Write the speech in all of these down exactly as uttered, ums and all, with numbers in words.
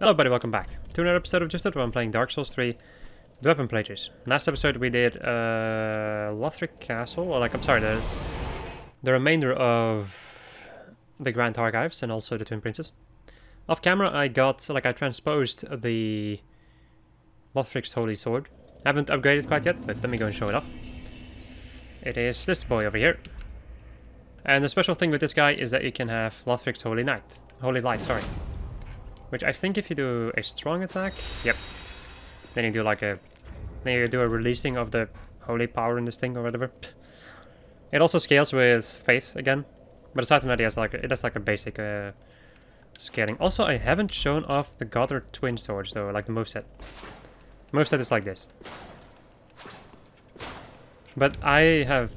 Hello everybody, welcome back to another episode of Just Fred, where I'm playing Dark Souls three, the weapon playthroughs. Last episode we did uh, Lothric Castle, or like, I'm sorry, the, the remainder of the Grand Archives and also the Twin Princes. Off camera I got, like I transposed the Lothric's Holy Sword. I haven't upgraded quite yet, but let me go and show it off. It is this boy over here. And the special thing with this guy is that you can have Lothric's Holy Knight, Holy Light, sorry. Which I think if you do a strong attack, yep, then you do like a, then you do a releasing of the holy power in this thing or whatever. It also scales with faith again, but aside from that, it has like it has like a basic uh, scaling. Also, I haven't shown off the Goddard Twin Swords though, like the moveset. Moveset is like this, but I have,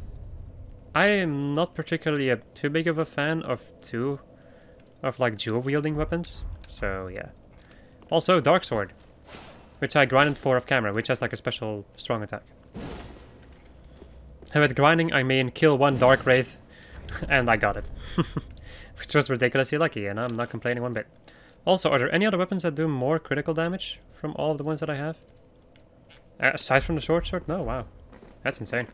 I am not particularly a, too big of a fan of two, of like dual wielding weapons. So yeah. Also Dark Sword, which I grinded for off camera, which has like a special strong attack. And with grinding I mean kill one Dark Wraith and I got it. Which was ridiculously lucky and I'm not complaining one bit. Also, are there any other weapons that do more critical damage from all of the ones that I have? Uh, aside from the short sword? No, wow. That's insane.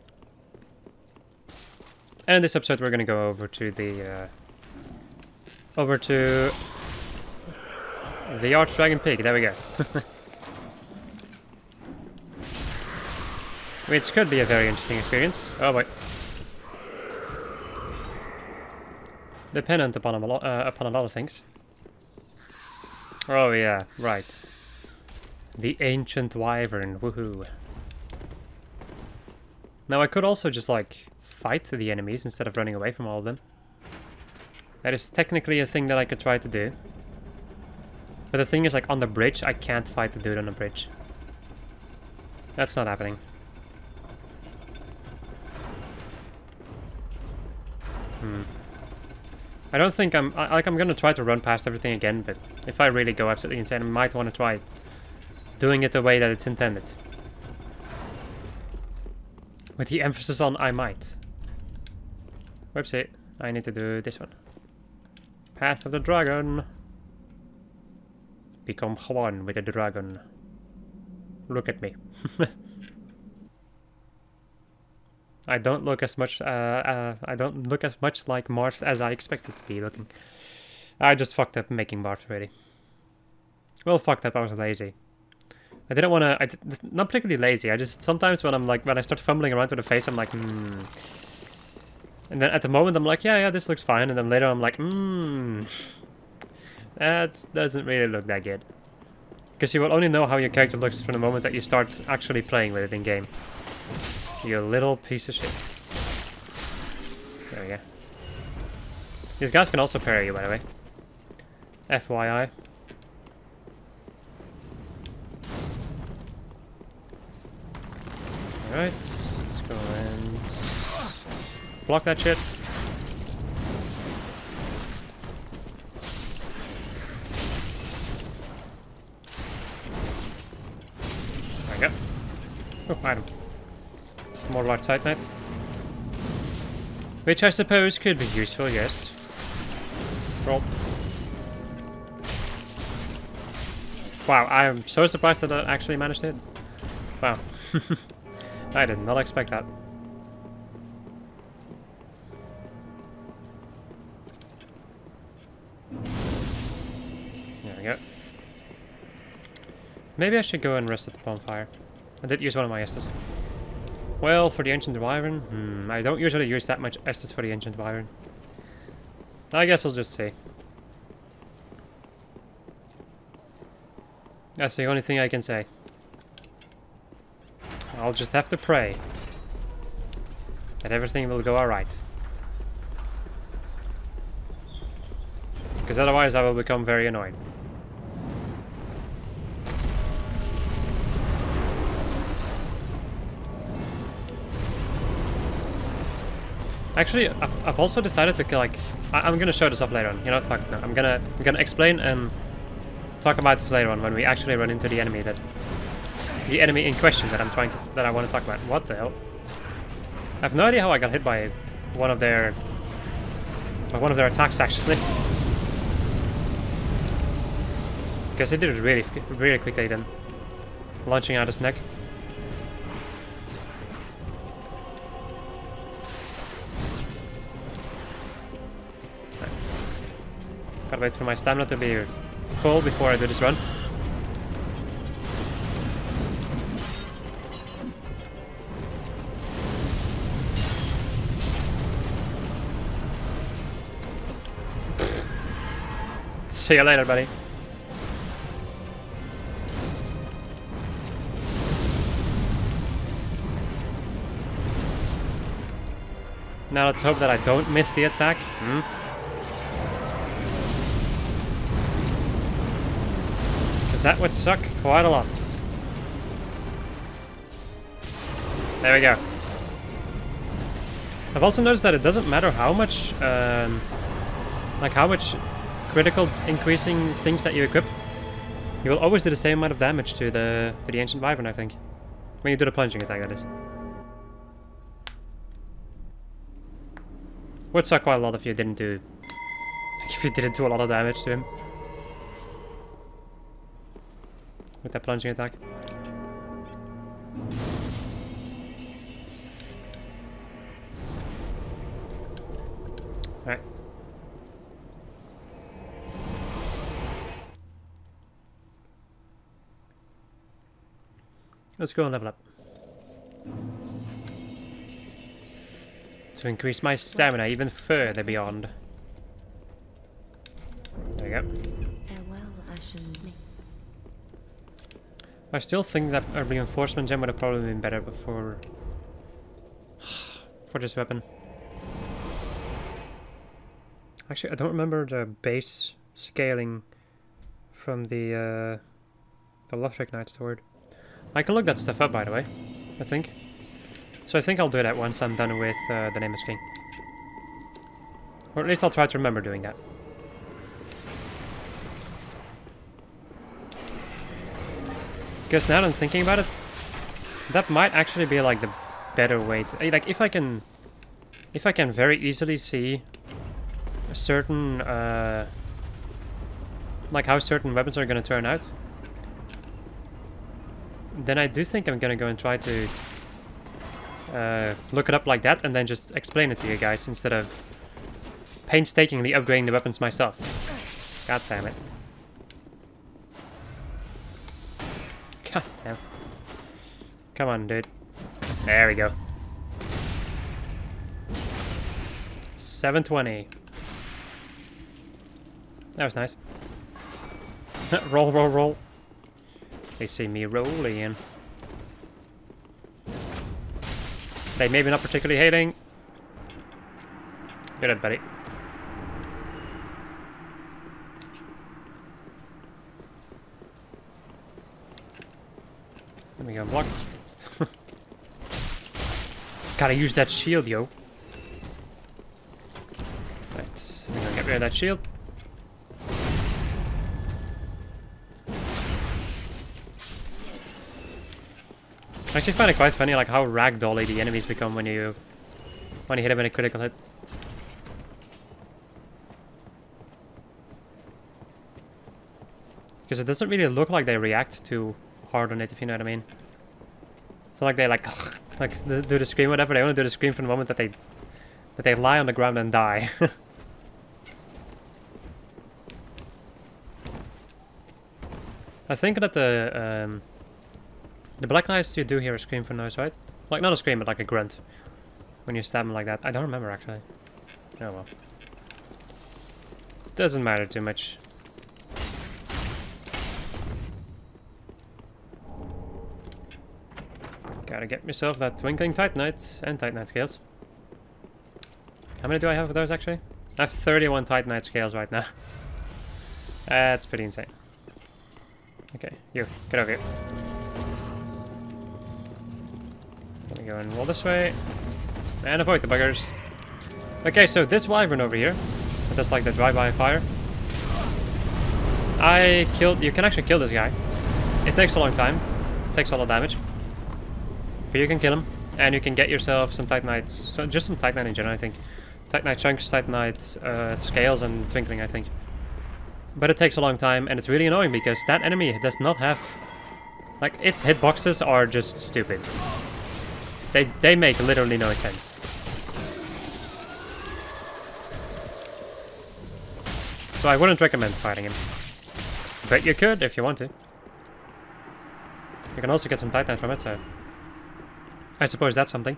And in this episode we're gonna go over to the uh, over to the Archdragon Peak, there we go. Which could be a very interesting experience. Oh wait. Dependent upon a lot, uh, upon a lot of things. Oh yeah, right. The Ancient Wyvern, woohoo. Now I could also just like fight the enemies instead of running away from all of them. That is technically a thing that I could try to do. But the thing is, like, on the bridge, I can't fight the dude on the bridge. That's not happening. Hmm. I don't think I'm... I, like, I'm gonna try to run past everything again, but if I really go absolutely insane, I might want to try doing it the way that it's intended. With the emphasis on I might. Whoopsie. I need to do this one. Path of the Dragon. Become one with a dragon. Look at me. I don't look as much. Uh, uh, I don't look as much like Marth as I expected to be looking. I just fucked up making Marth really. Well, fucked up. I was lazy. I didn't want to. I did, not particularly lazy. I just sometimes when I'm like when I start fumbling around with the face, I'm like, hmm. And then at the moment, I'm like, yeah, yeah, this looks fine. And then later, I'm like, hmm. That doesn't really look that good. Because you will only know how your character looks from the moment that you start actually playing with it in game. You little piece of shit. There we go. These guys can also parry you, by the way. F Y I. Alright, let's go and block that shit. Oh, item. More large Titanite. Which I suppose could be useful, yes. Roll. Wow, I'm so surprised that I actually managed it. Wow. I did not expect that. There we go. Maybe I should go and rest at the bonfire. I did use one of my Estus. Well, for the Ancient Wyvern, hmm, I don't usually use that much Estus for the Ancient Wyvern. I guess we'll just see. That's the only thing I can say. I'll just have to pray that everything will go alright. Because otherwise I will become very annoyed. Actually, I've, I've also decided to, like, I, I'm gonna show this off later on, you know, fuck no, I'm gonna, I'm gonna explain and talk about this later on when we actually run into the enemy that, the enemy in question that I'm trying to, that I want to talk about. What the hell? I have no idea how I got hit by one of their, by one of their attacks actually. Because he did it really, really quickly then. Launching out his neck. Right. Gotta wait for my stamina to be full before I do this run. See you later, buddy. Now let's hope that I don't miss the attack. Hmm. Because that would suck quite a lot. There we go. I've also noticed that it doesn't matter how much, um, like how much critical increasing things that you equip, you will always do the same amount of damage to the to the Ancient Wyvern, I think. When you do the plunging attack, that is. Would suck quite a lot if you didn't do if you didn't do a lot of damage to him. With that plunging attack. Alright. Let's go and level up. To increase my stamina even further beyond. There we go. Farewell, Ashen Maiden. I still think that a reinforcement gem would have probably been better for for this weapon. Actually, I don't remember the base scaling from the uh, the Lothric Knight's sword. I can look that stuff up, by the way, I think. So I think I'll do that once I'm done with uh, the Nameless King. Or at least I'll try to remember doing that. Because now that I'm thinking about it, that might actually be like the better way to... Like, if I can... If I can very easily see a certain... Uh, like, how certain weapons are going to turn out, then I do think I'm gonna go and try to uh, look it up like that and then just explain it to you guys instead of painstakingly upgrading the weapons myself. God damn it. God damn. Come on, dude. There we go. seven twenty. That was nice. Roll, roll, roll. They see me rolling in. They may be not particularly hating. Good at buddy. Let me go and block. Gotta use that shield, yo. Right, let me go get rid of that shield. I actually find it quite funny, like how ragdolly the enemies become when you when you hit them in a critical hit. Because it doesn't really look like they react too hard on it, if you know what I mean. It's not like they like like do the scream, whatever. They only do the scream from the moment that they that they lie on the ground and die. I think that the. Um, The Black Knights, you do hear a scream from noise, right? Like, not a scream, but like a grunt. When you stab them like that. I don't remember, actually. Oh well. Doesn't matter too much. Gotta get myself that Twinkling Titanite and Titanite scales. How many do I have of those, actually? I have thirty-one Titanite scales right now. That's pretty insane. Okay, you. Get over here. Let me go and roll this way, and avoid the buggers. Okay, so this wyvern over here, that's like the drive-by fire. I killed, you can actually kill this guy. It takes a long time, it takes a lot of damage. But you can kill him, and you can get yourself some Titanites, so just some Titanite in general, I think. Titanite chunks, Titanite uh, scales, and twinkling, I think. But it takes a long time, and it's really annoying because that enemy does not have... Like, its hitboxes are just stupid. They, they make literally no sense. So I wouldn't recommend fighting him. But you could, if you want to. You can also get some Titanite from it, so... I suppose that's something.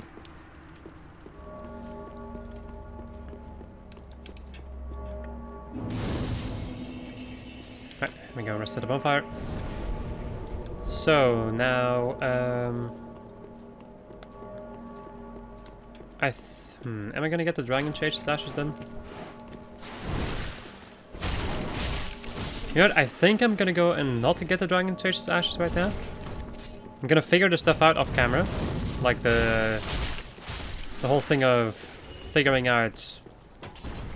Right, we go rest at the bonfire. So, now... Um, I... Th hmm, am I gonna get the Dragon Chases Ashes then? You know what, I think I'm gonna go and not get the Dragon Chases Ashes right now. I'm gonna figure the stuff out off camera. Like the... The whole thing of figuring out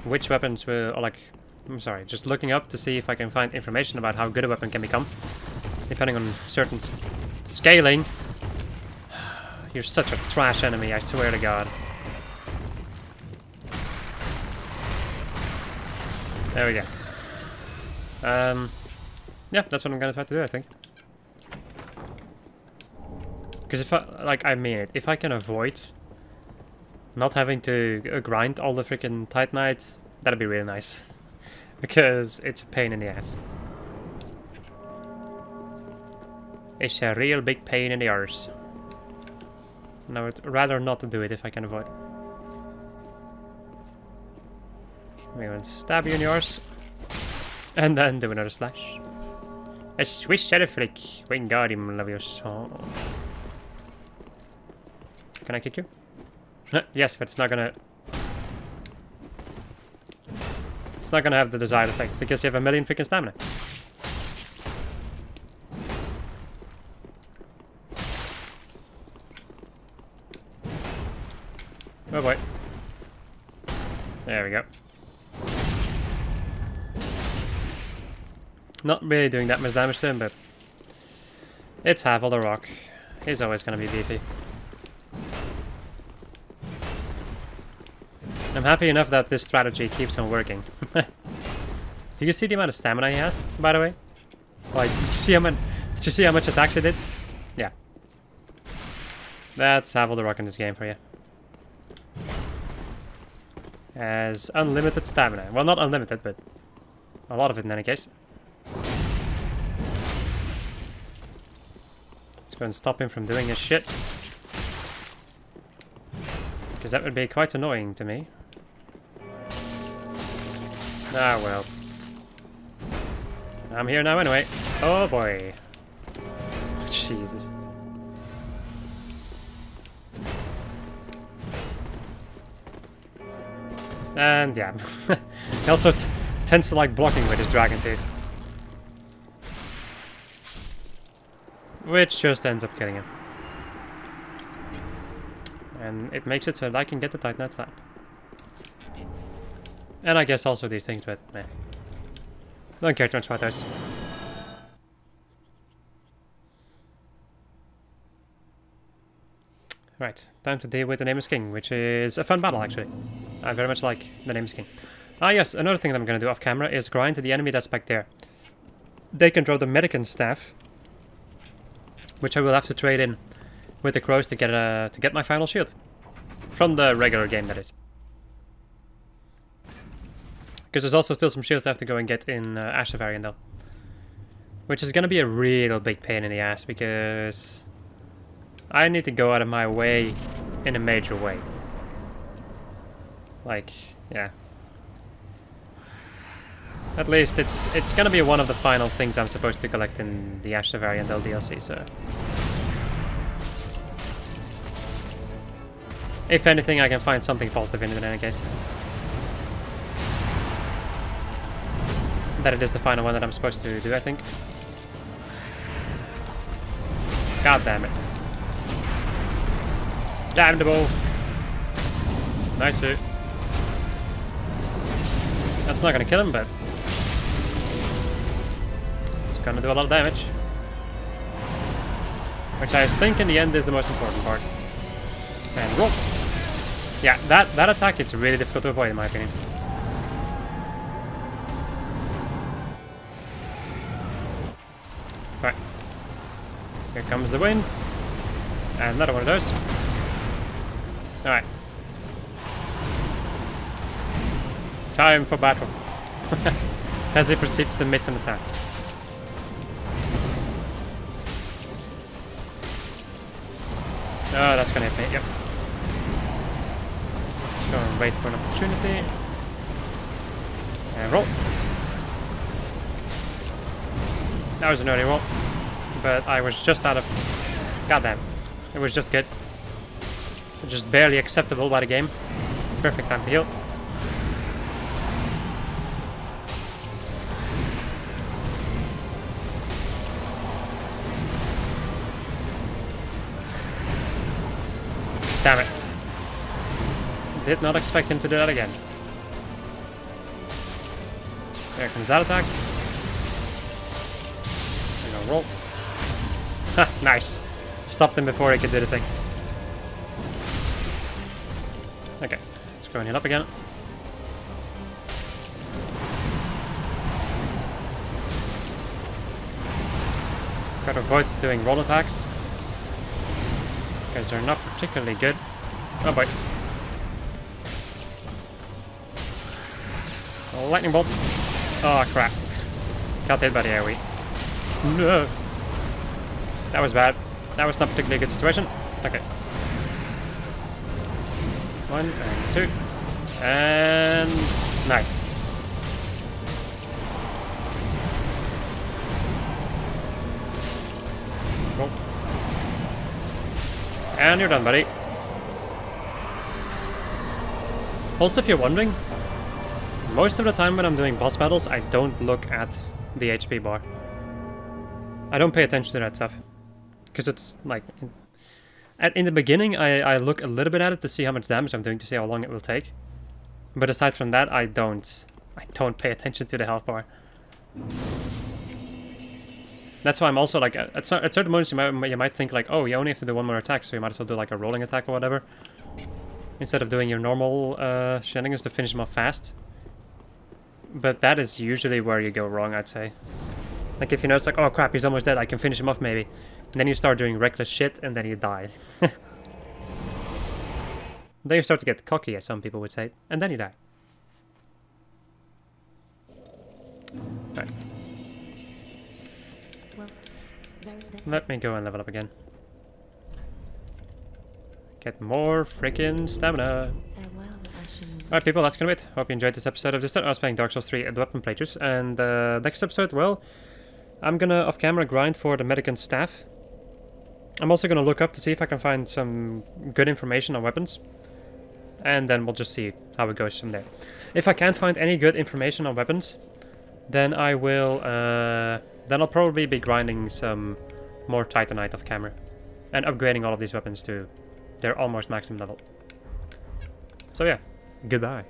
which weapons will... Or like... I'm sorry, just looking up to see if I can find information about how good a weapon can become. Depending on certain scaling. You're such a trash enemy, I swear to God. There we go. Um, yeah, that's what I'm gonna try to do, I think. Because if I, like, I mean it, if I can avoid not having to grind all the freaking Titanites, that'd be really nice. Because it's a pain in the ass. It's a real big pain in the arse. And I would rather not do it if I can avoid it. I'm gonna stab you in the arse. And then do another slash. A Swiss Seriflick. Wingardium Leviosa. Can I kick you? Yes, but it's not gonna... It's not gonna have the desired effect, because you have a million freaking stamina. Oh boy. There we go. Not really doing that much damage to him, but it's Havel the Rock. He's always gonna be beefy. I'm happy enough that this strategy keeps on working. Do you see the amount of stamina he has, by the way? Like, did you see how much, did you see how much attacks he did? Yeah. That's Havel the Rock in this game for you. Has unlimited stamina. Well, not unlimited, but a lot of it in any case. Let's go and stop him from doing his shit. Because that would be quite annoying to me. Ah, well. I'm here now anyway. Oh, boy. Jesus. And yeah. He also t tends to like blocking with his dragon teeth. Which just ends up killing him. And it makes it so that I can get the Titanite staff. And I guess also these things, but meh. Don't care too much about those. Right, time to deal with the Nameless King, which is a fun battle actually. I very much like the Nameless King. Ah yes, another thing that I'm gonna do off camera is grind to the enemy that's back there. They can draw the Medicant staff, which I will have to trade in with the Crows to get uh, to get my final shield. From the regular game, that is. Because there's also still some shields I have to go and get in uh, Ash of Ariandel. Which is going to be a real big pain in the ass, because... I need to go out of my way in a major way. Like, yeah. At least it's it's going to be one of the final things I'm supposed to collect in the Ash of Ariandel D L C, so... If anything, I can find something positive in it in any case. That it is the final one that I'm supposed to do, I think. God damn it. Damn the ball. Nice hit. That's not gonna kill him, but... It's gonna do a lot of damage. Which I think in the end is the most important part. And roll. Yeah, that, that attack, it's really difficult to avoid in my opinion. Here comes the wind. And another one of those. Alright. Time for battle. As he proceeds to miss an attack. Oh, that's gonna hit me, yep. Let's go and wait for an opportunity. And roll. That was an early roll. But I was just out of... Goddamn. It was just good. Just barely acceptable by the game. Perfect time to heal. Damn it. Did not expect him to do that again. There comes that attack. We're gonna roll. Ha, nice. Stopped him before he could do the thing. Okay, let's go and heal up again. Try to avoid doing roll attacks. Because they're not particularly good. Oh boy. Lightning bolt. Oh crap. Got hit by the AoE. No. That was bad. That was not particularly a good situation. Okay. One and two. And nice. Cool. And you're done, buddy. Also, if you're wondering, most of the time when I'm doing boss battles, I don't look at the H P bar. I don't pay attention to that stuff. Because it's like... At, in the beginning, I, I look a little bit at it to see how much damage I'm doing, to see how long it will take. But aside from that, I don't. I don't pay attention to the health bar. That's why I'm also like, at, at certain moments you might, you might think like, oh, you only have to do one more attack, so you might as well do like a rolling attack or whatever. Instead of doing your normal uh, shenanigans to finish them off fast. But that is usually where you go wrong, I'd say. Like if you notice like, oh crap, he's almost dead, I can finish him off maybe. And then you start doing reckless shit, and then you die. Then you start to get cocky, as some people would say, and then you die. Alright. Let me go and level up again. Get more freaking stamina. Alright people, that's gonna be it. Hope you enjoyed this episode of this. I was playing Dark Souls three at the weapon playthroughs, and uh, next episode, well, I'm gonna off-camera grind for the Medicant staff. I'm also going to look up to see if I can find some good information on weapons. And then we'll just see how it goes from there. If I can't find any good information on weapons, then I will... Uh, then I'll probably be grinding some more Titanite off-camera. And upgrading all of these weapons to their almost maximum level. So yeah, goodbye.